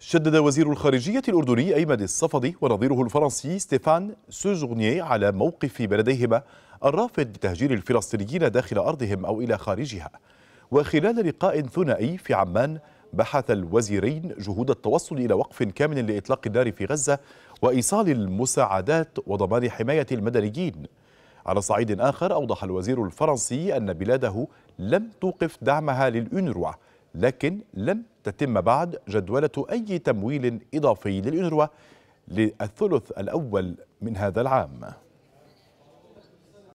شدد وزير الخارجية الأردني أيمن الصفدي ونظيره الفرنسي ستيفان سوجورنييه على موقف بلديهما الرافض لتهجير الفلسطينيين داخل أرضهم أو إلى خارجها. وخلال لقاء ثنائي في عمان بحث الوزيرين جهود التوصل إلى وقف كامل لإطلاق النار في غزة وإيصال المساعدات وضمان حماية المدنيين. على صعيد آخر أوضح الوزير الفرنسي أن بلاده لم توقف دعمها للأونروا، لكن لم تتم بعد جدولة أي تمويل إضافي للأونروا للثلث الأول من هذا العام.